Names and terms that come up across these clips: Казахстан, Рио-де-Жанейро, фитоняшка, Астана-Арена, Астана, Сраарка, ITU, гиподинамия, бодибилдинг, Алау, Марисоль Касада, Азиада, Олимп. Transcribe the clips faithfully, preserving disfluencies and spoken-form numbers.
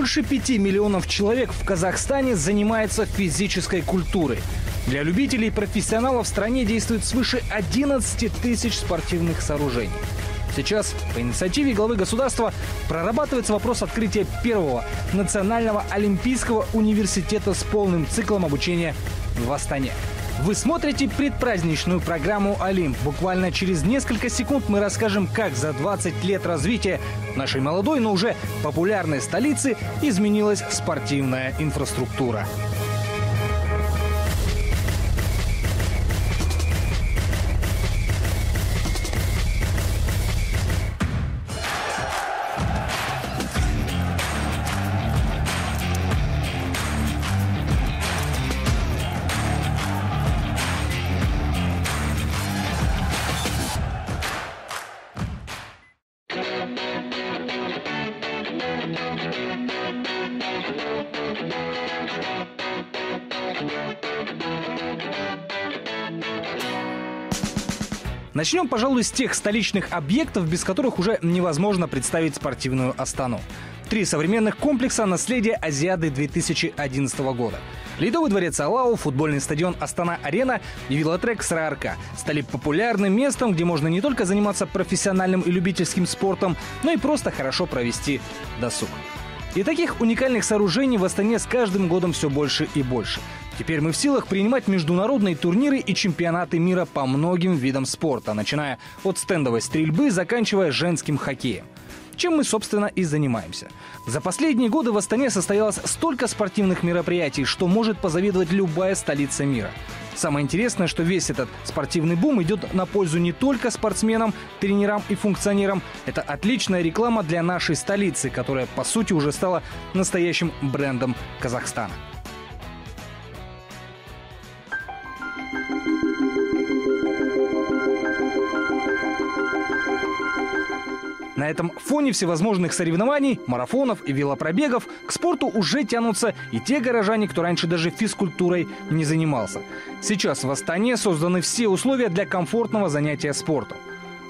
Больше пяти миллионов человек в Казахстане занимается физической культурой. Для любителей и профессионалов в стране действует свыше одиннадцати тысяч спортивных сооружений. Сейчас по инициативе главы государства прорабатывается вопрос открытия первого национального олимпийского университета с полным циклом обучения в Астане. Вы смотрите предпраздничную программу «Олимп». Буквально через несколько секунд мы расскажем, как за двадцать лет развития нашей молодой, но уже популярной столицы изменилась спортивная инфраструктура. Начнем, пожалуй, с тех столичных объектов, без которых уже невозможно представить спортивную Астану. Три современных комплекса наследия Азиады две тысячи одиннадцатого года. Ледовый дворец Алау, футбольный стадион Астана-Арена и велотрек Сраарка стали популярным местом, где можно не только заниматься профессиональным и любительским спортом, но и просто хорошо провести досуг. И таких уникальных сооружений в Астане с каждым годом все больше и больше. Теперь мы в силах принимать международные турниры и чемпионаты мира по многим видам спорта, начиная от стендовой стрельбы, заканчивая женским хоккеем. Чем мы, собственно, и занимаемся. За последние годы в Астане состоялось столько спортивных мероприятий, что может позавидовать любая столица мира. Самое интересное, что весь этот спортивный бум идет на пользу не только спортсменам, тренерам и функционерам. Это отличная реклама для нашей столицы, которая, по сути, уже стала настоящим брендом Казахстана. На этом фоне всевозможных соревнований, марафонов и велопробегов к спорту уже тянутся и те горожане, кто раньше даже физкультурой не занимался. Сейчас в Астане созданы все условия для комфортного занятия спортом.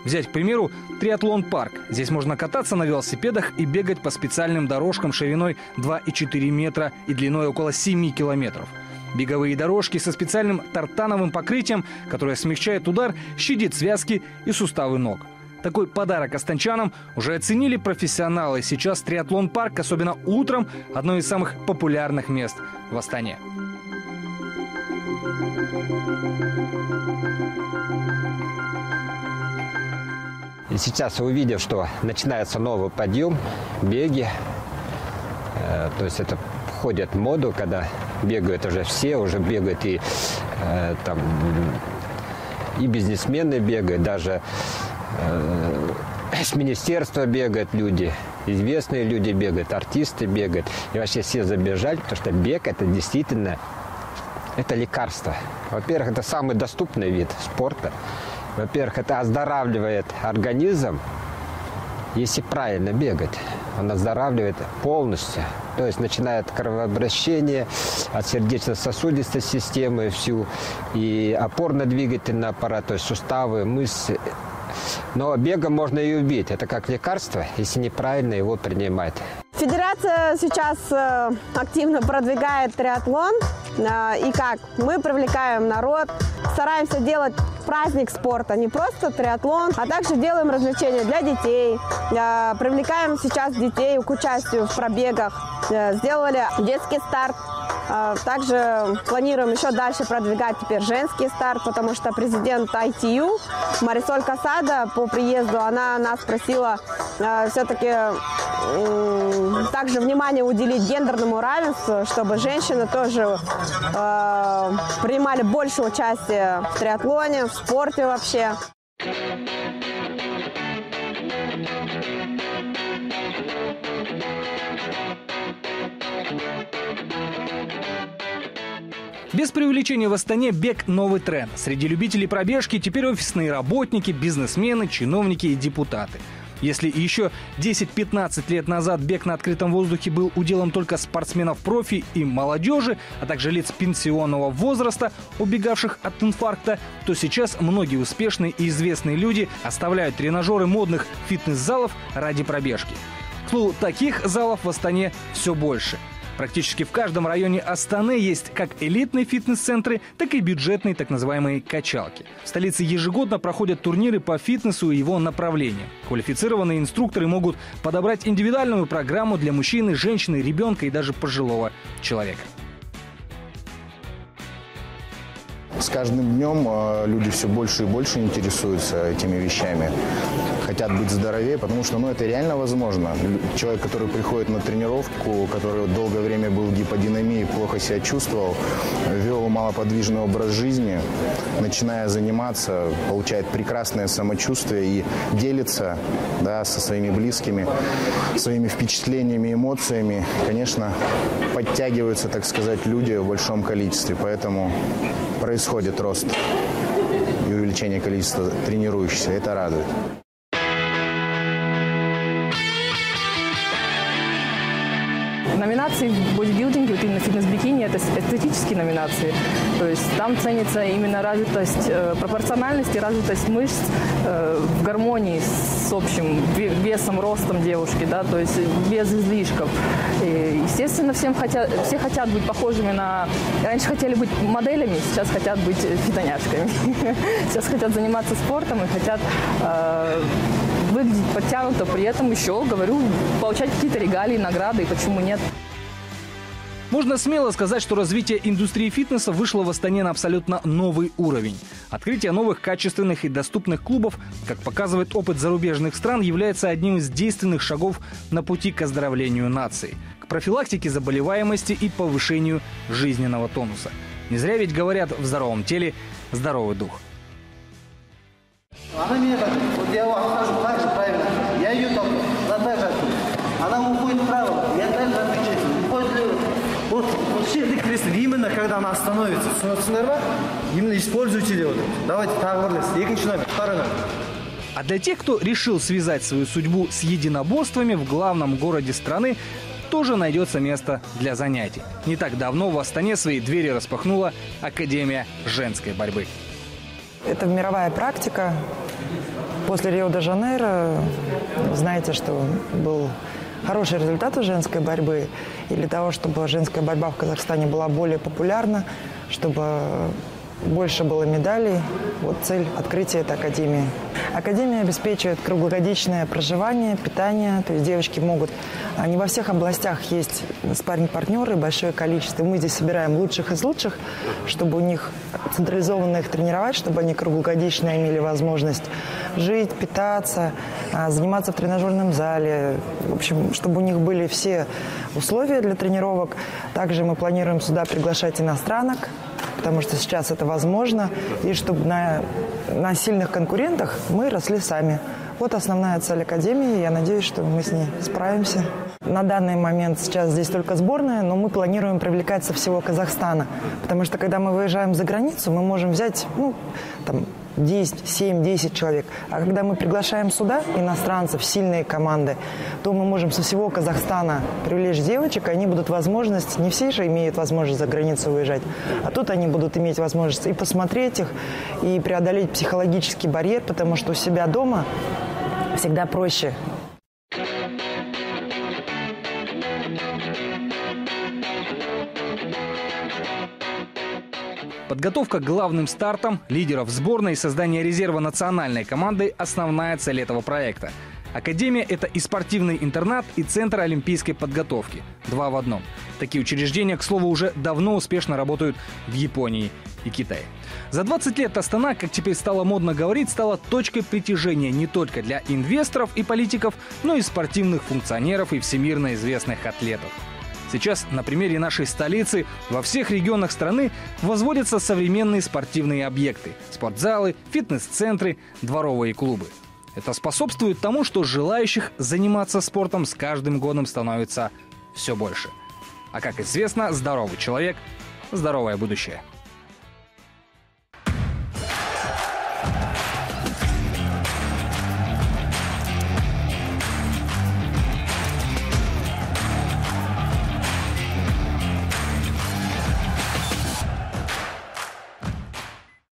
Взять, к примеру, триатлон-парк. Здесь можно кататься на велосипедах и бегать по специальным дорожкам шириной два и четыре метра и длиной около семи километров. Беговые дорожки со специальным тартановым покрытием, которое смягчает удар, щадит связки и суставы ног. Такой подарок астанчанам уже оценили профессионалы. Сейчас триатлон-парк, особенно утром, одно из самых популярных мест в Астане. И сейчас, увидев, что начинается новый подъем, беги, э, то есть это входит в моду, когда бегают уже все, уже бегают и, э, там, и бизнесмены бегают, даже с министерства бегают люди, известные люди бегают, артисты бегают. И вообще все забежали, потому что бег – это действительно это лекарство. Во-первых, это самый доступный вид спорта. Во-первых, это оздоравливает организм, если правильно бегать. Он оздоравливает полностью. То есть начиная от кровообращения, от сердечно-сосудистой системы всю, и опорно-двигательный аппарат, то есть суставы, мышцы. Но бегом можно и убить. Это как лекарство, если неправильно его принимать. Федерация сейчас активно продвигает триатлон. И как? Мы привлекаем народ, стараемся делать праздник спорта, не просто триатлон, а также делаем развлечения для детей. Привлекаем сейчас детей к участию в пробегах. Сделали детский старт. Также планируем еще дальше продвигать теперь женский старт, потому что президент ай ти ю Марисоль Касада по приезду, она нас просила все-таки также внимание уделить гендерному равенству, чтобы женщины тоже э, принимали больше участия в триатлоне, в спорте вообще. Без преувеличения, в Астане бег – новый тренд. Среди любителей пробежки теперь офисные работники, бизнесмены, чиновники и депутаты. Если еще десять-пятнадцать лет назад бег на открытом воздухе был уделом только спортсменов-профи и молодежи, а также лиц пенсионного возраста, убегавших от инфаркта, то сейчас многие успешные и известные люди оставляют тренажеры модных фитнес-залов ради пробежки. К числу таких залов в Астане все больше. Практически в каждом районе Астаны есть как элитные фитнес-центры, так и бюджетные так называемые качалки. В столице ежегодно проходят турниры по фитнесу и его направлениям. Квалифицированные инструкторы могут подобрать индивидуальную программу для мужчины, женщины, ребенка и даже пожилого человека. С каждым днем люди все больше и больше интересуются этими вещами, хотят быть здоровее, потому что ну, это реально возможно. Человек, который приходит на тренировку, который долгое время был в гиподинамии, плохо себя чувствовал, вел малоподвижный образ жизни, начиная заниматься, получает прекрасное самочувствие и делится да, со своими близкими, своими впечатлениями, эмоциями. Конечно, подтягиваются, так сказать, люди в большом количестве, поэтому происходит Происходит рост и увеличение количества тренирующихся. Это радует. Номинации в бодибилдинге, вот именно фитнес-бикини, это эстетические номинации. То есть там ценится именно развитость, э, пропорциональность и развитость мышц э, в гармонии с общим весом, ростом девушки, да, то есть без излишков. И, естественно, всем хотят, все хотят быть похожими на... Раньше хотели быть моделями, сейчас хотят быть фитоняшками. Сейчас хотят заниматься спортом и хотят... Э, выглядеть подтянуто, при этом еще, говорю, получать какие-то регалии, награды, и почему нет. Можно смело сказать, что развитие индустрии фитнеса вышло в Астане на абсолютно новый уровень. Открытие новых качественных и доступных клубов, как показывает опыт зарубежных стран, является одним из действенных шагов на пути к оздоровлению нации, к профилактике заболеваемости и повышению жизненного тонуса. Не зря ведь говорят: в здоровом теле здоровый дух. Она мне, вот я вам скажу, так же правильно, я ее толкаю, надо же отключить. Она уходит вправо, я также отключаю, уходит влево. Вот, вот все эти кресла, именно когда она остановится, именно используйте левую. Давайте, так, вот, я начинаю, второй номер. А для тех, кто решил связать свою судьбу с единоборствами, в главном городе страны тоже найдется место для занятий. Не так давно в Астане свои двери распахнула Академия женской борьбы. Это мировая практика. После Рио-де-Жанейро, знаете, что был хороший результат у женской борьбы. И для того, чтобы женская борьба в Казахстане была более популярна, чтобы больше было медалей, вот цель открытия – это академия. Академия обеспечивает круглогодичное проживание, питание. То есть девочки могут... Не во всех областях есть спарринг-партнеры, большое количество. Мы здесь собираем лучших из лучших, чтобы у них централизованно их тренировать, чтобы они круглогодично имели возможность жить, питаться, заниматься в тренажерном зале. В общем, чтобы у них были все условия для тренировок. Также мы планируем сюда приглашать иностранок, потому что сейчас это возможно, и чтобы на, на сильных конкурентах мы росли сами. Вот основная цель Академии, я надеюсь, что мы с ней справимся. На данный момент сейчас здесь только сборная, но мы планируем привлекать со всего Казахстана, потому что когда мы выезжаем за границу, мы можем взять ну, там, десять, семь, десять человек, а когда мы приглашаем сюда иностранцев, сильные команды, то мы можем со всего Казахстана привлечь девочек, они будут возможность, не все же имеют возможность за границу выезжать, а тут они будут иметь возможность и посмотреть их, и преодолеть психологический барьер, потому что у себя дома всегда проще. Подготовка к главным стартам, лидеров сборной и создание резерва национальной команды – основная цель этого проекта. Академия – это и спортивный интернат, и центр олимпийской подготовки. Два в одном. Такие учреждения, к слову, уже давно успешно работают в Японии и Китае. За двадцать лет Астана, как теперь стало модно говорить, стала точкой притяжения не только для инвесторов и политиков, но и спортивных функционеров и всемирно известных атлетов. Сейчас на примере нашей столицы во всех регионах страны возводятся современные спортивные объекты – спортзалы, фитнес-центры, дворовые клубы. Это способствует тому, что желающих заниматься спортом с каждым годом становится все больше. А как известно, здоровый человек – здоровое будущее.